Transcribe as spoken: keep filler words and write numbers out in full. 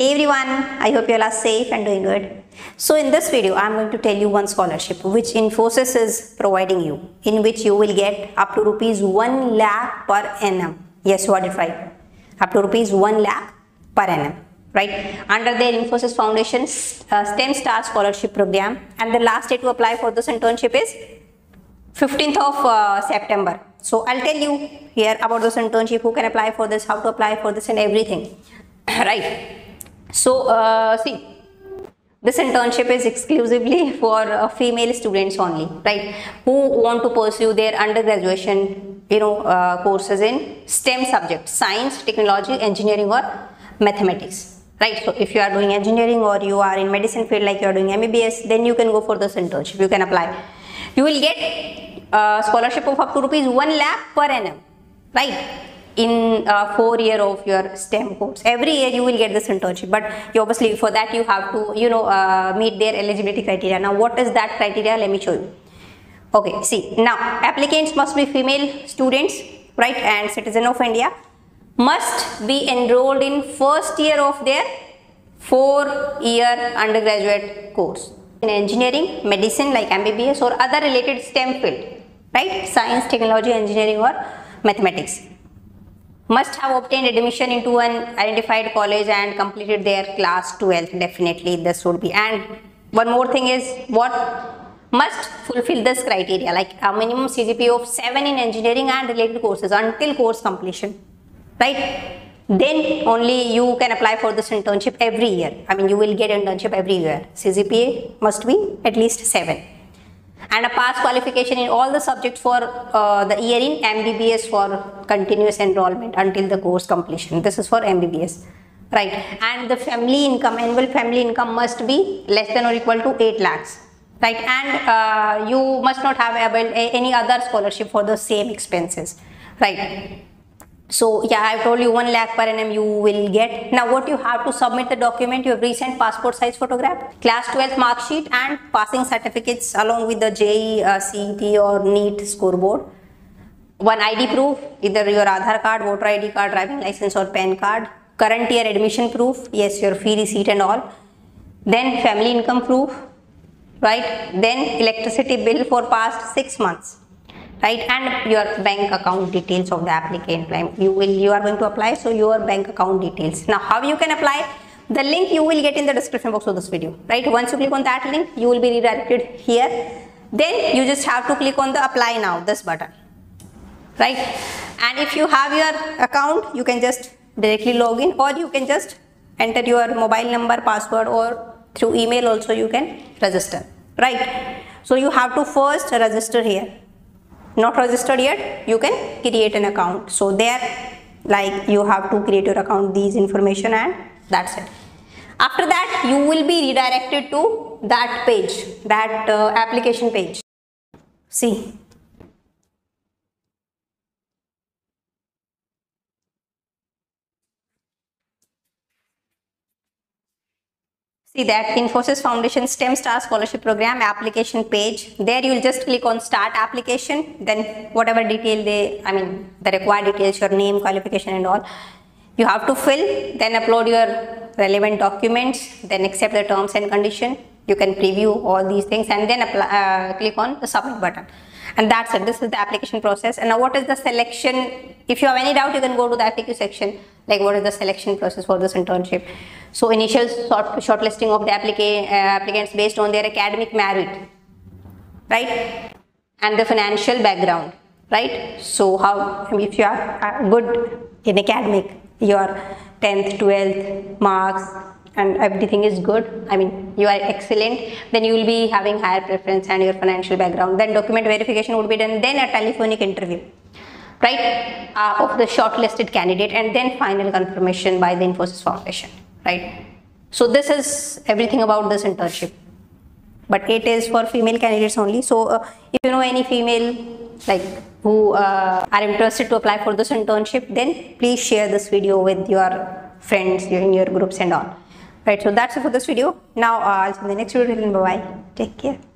Hey everyone, I hope you all are safe and doing good. So in this video, I am going to tell you one scholarship which Infosys is providing you, in which you will get up to rupees one lakh per annum. Yes, you heard it right. Up to rupees one lakh per annum, right? Under their Infosys Foundation uh, STEM Stars scholarship program, and the last day to apply for this internship is fifteenth of uh, September. So I'll tell you here about this internship, who can apply for this, how to apply for this and everything, right? So uh, see, this internship is exclusively for uh, female students only, right, who want to pursue their undergraduation, you know, uh, courses in STEM subjects, science, technology, engineering or mathematics, right? So if you are doing engineering or you are in medicine field, like you are doing M B B S, then you can go for this internship, you can apply. You will get a scholarship of up to rupees one lakh per annum, right? In uh, four year of your STEM course, every year you will get this internship, but you obviously for that you have to, you know, uh, meet their eligibility criteria. Now what is that criteria? Let me show you. Okay, see, now applicants must be female students, right, and citizen of India, must be enrolled in first year of their four year undergraduate course in engineering, medicine like M B B S or other related STEM field, right, science, technology, engineering or mathematics. Must have obtained admission into an identified college and completed their class twelfth. Definitely this would be. And one more thing is, what must fulfill this criteria, like a minimum C G P A of seven in engineering and related courses until course completion, right? Then only you can apply for this internship every year. I mean, you will get internship every year. C G P A must be at least seven. And a past qualification in all the subjects for uh, the year in M B B S for continuous enrollment until the course completion. This is for M B B S, right? And the family income, annual family income must be less than or equal to eight lakhs, right? And uh, you must not have any other scholarship for the same expenses, right? So yeah, I told you one lakh per annum you will get. Now what you have to submit the document, your recent passport size photograph, class twelfth mark sheet and passing certificates along with the J E E, uh, C E T or NEET scoreboard, one I D proof, either your Aadhaar card, voter I D card, driving license or PAN card, current year admission proof, yes, your fee receipt and all, then family income proof, right, then electricity bill for past six months. Right, and your bank account details of the applicant. You will, you are going to apply, so your bank account details. Now, how you can apply? The link you will get in the description box of this video. Right, once you click on that link, you will be redirected here. Then you just have to click on the apply now, this button. Right, and if you have your account, you can just directly log in, or you can just enter your mobile number, password, or through email also you can register. Right, so you have to first register here. Not registered yet, you can create an account. So there, like, you have to create your account, these information, and that's it. After that, you will be redirected to that page, that uh, application page. See, see that Infosys Foundation STEM Star Scholarship Program application page. There you will just click on start application, then whatever detail they, I mean the required details, your name, qualification and all, you have to fill, then upload your relevant documents, then accept the terms and condition. You can preview all these things and then apply, uh, click on the submit button. And that's it, this is the application process. And now what is the selection? If you have any doubt, you can go to the F A Q section, like what is the selection process for this internship. So initial sort, shortlisting of the applica uh, applicants based on their academic merit, right? And the financial background, right? So how, I mean, if you are good in academic, your tenth, twelfth marks and everything is good, I mean you are excellent, then you will be having higher preference, and your financial background. Then document verification would be done, then a telephonic interview, right, uh, of the shortlisted candidate, and then final confirmation by the Infosys Foundation, right? So this is everything about this internship, but it is for female candidates only. So uh, if you know any female, like, who uh, are interested to apply for this internship, then please share this video with your friends, in your groups and all. Right, so that's it for this video. Now uh, I'll see you in the next video. Bye bye. Take care.